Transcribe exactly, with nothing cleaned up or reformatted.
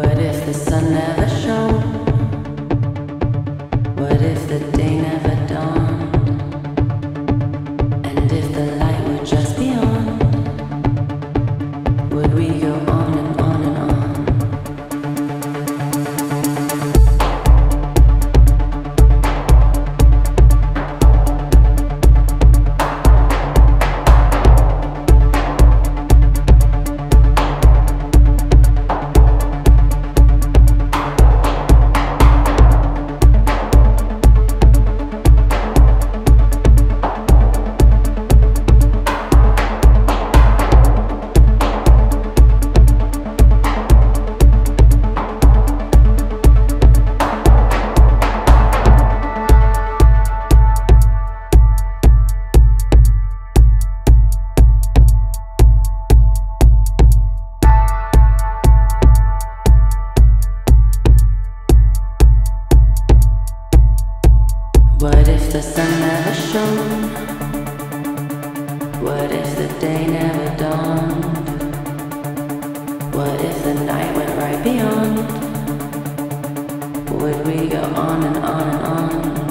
What if the sun never shone? What if the day never dawned? And if the light were just beyond, would we go on and on? What if the sun never shone? What if the day never dawned? What if the night went right beyond? Would we go on and on and on?